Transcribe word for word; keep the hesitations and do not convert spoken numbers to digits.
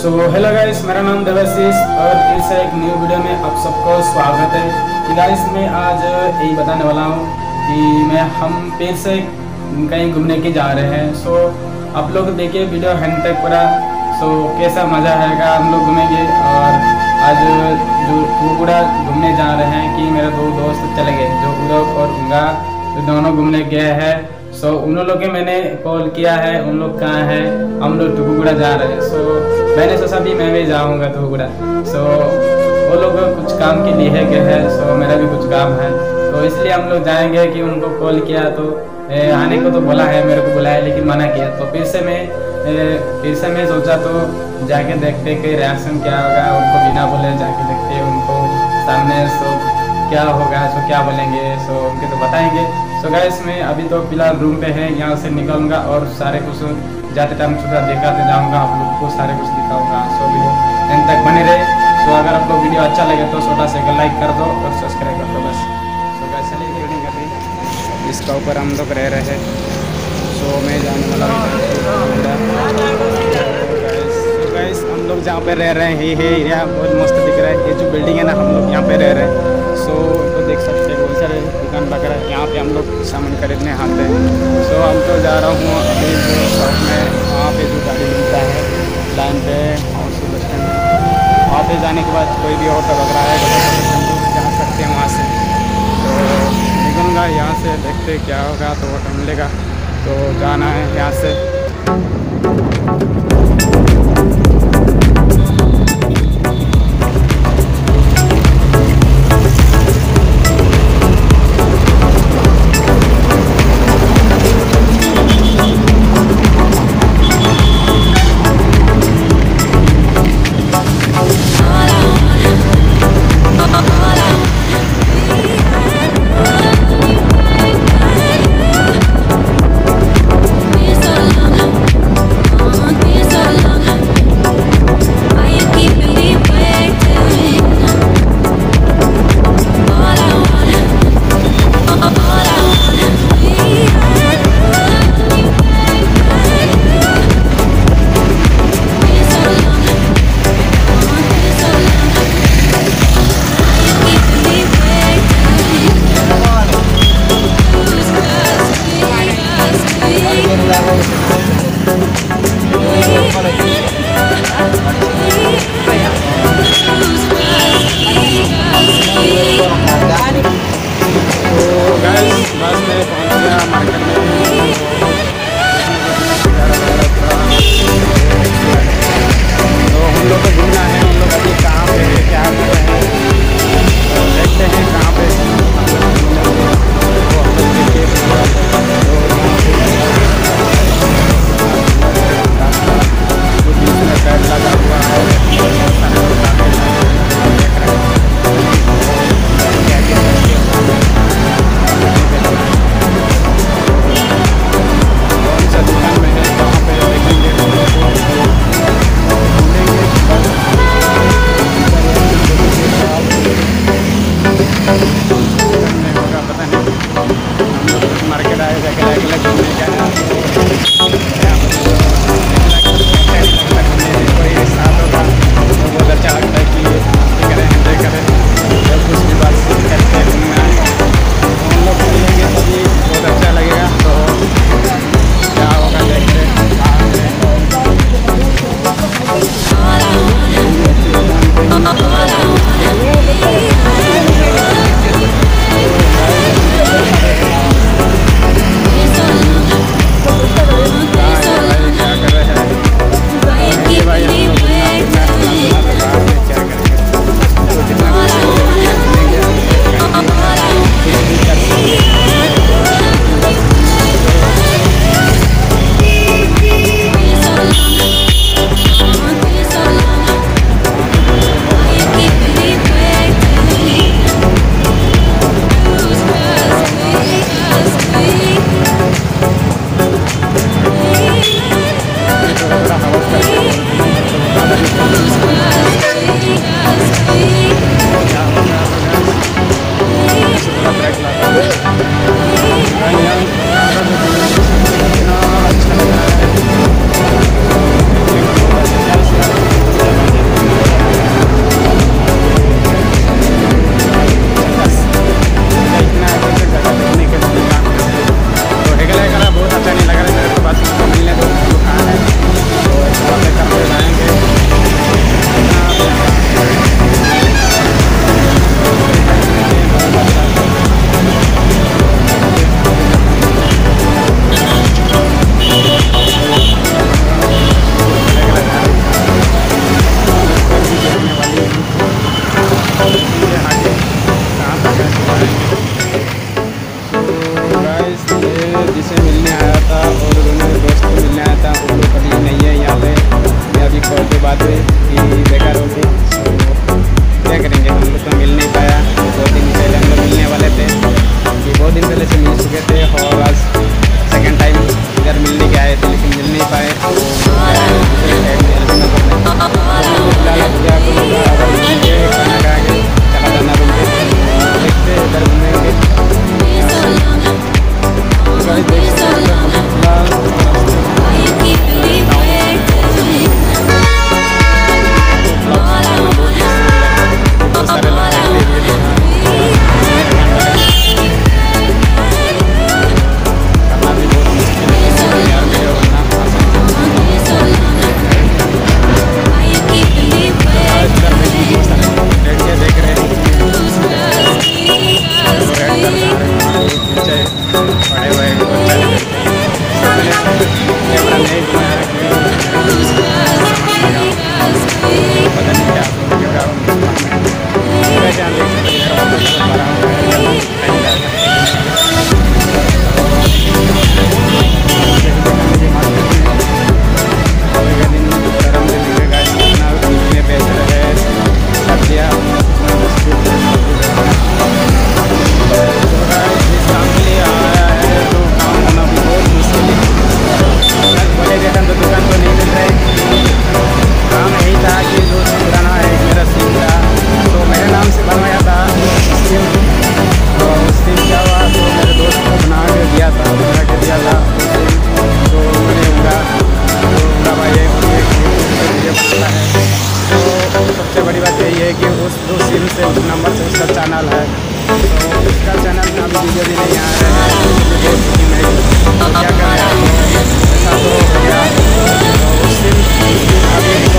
So hello guys, मेरा नाम देवाशीष और फिर से एक न्यू वीडियो में आप सबको स्वागत है। कि गाइस मैं आज यही बताने वाला हूँ कि मैं हम फिर से कहीं घूमने के जा रहे हैं। सो आप लोग देखिए वीडियो एंड तक पूरा। सो कैसा मज़ा आएगा, हम लोग घूमेंगे। और आज जो तुक्कुगुड़ा घूमने जा रहे हैं कि मेरे दो दोस्त चले गए, जो उलोक और उंगा दोनों घूमने गए हैं। सो so, उन लोगों के मैंने कॉल किया है, उन लोग कहाँ हैं, हम लोग तुक्कुगुड़ा जा रहे हैं। सो so, मैंने सोचा भी मैं भी जाऊँगा तुक्कुगुड़ा। सो so, वो लोग कुछ काम के लिए गए हैं, सो so, मेरा भी कुछ काम है, तो इसलिए हम लोग जाएंगे। कि उनको कॉल किया तो ए, आने को तो बोला है, मेरे को बुलाया लेकिन मना किया। तो फिर से मैं ए, फिर से मैं सोचा तो जाके देखते कि रिएक्शन क्या होगा। उनको बिना बोले जाके देखते उनको सामने सो क्या होगा, सो क्या बोलेंगे, सो उनके तो बताएँगे। सो गाइस मैं अभी तो फिलहाल रूम पे है, यहाँ से निकलूँगा और सारे कुछ जाते टाइम सुबह दिखाते जाऊँगा, आप लोग को सारे कुछ दिखाऊँगा। सो वीडियो एंड तक बने रहे। सो अगर आपको वीडियो अच्छा लगे तो छोटा सा एक लाइक कर दो और सब्सक्राइब कर दो बस। सो गाइस चलिए वीडियो करते इसका ऊपर हम लोग रह रहे हैं। सो मैं जाने वाला गाइस, हम लोग जहाँ पर रह रहे हैं ये एरिया बहुत मस्त दिख रहा है। ये जो बिल्डिंग है ना, हम लोग यहाँ पर रह रहे हैं। सो तो देख सकते हैं बहुत सारे दुकान वगैरह, यहाँ पे हम लोग सामान खरीदने आते हैं। सो so, हम तो जा रहा हूँ अभी जो शॉप में, वहाँ पे जो गाड़ी मिलता है लाइन पे और से बस स्टैंड, वहाँ पे जाने के बाद कोई भी ऑटो वगैरह है जा सकते हैं वहाँ से। तो निकलूँगा यहाँ से, देखते क्या होगा, तो ऑटो मिलेगा तो जाना है यहाँ से। बाद हुई कि बेकार होगी, तो क्या करेंगे, हम लोग तो मिल नहीं पाया। दो दिन पहले हम लोग मिलने वाले थे, कि बहुत दिन पहले से मिल चुके थे और आज सेकेंड टाइम इधर मिलने के आए थे लेकिन मिल नहीं पाए। तो खाना खा के चला जाना रूम पे, देखते इधर घूमेंगे। क्या कर रहा है, ऐसा तो हो गया। तो सिम अभी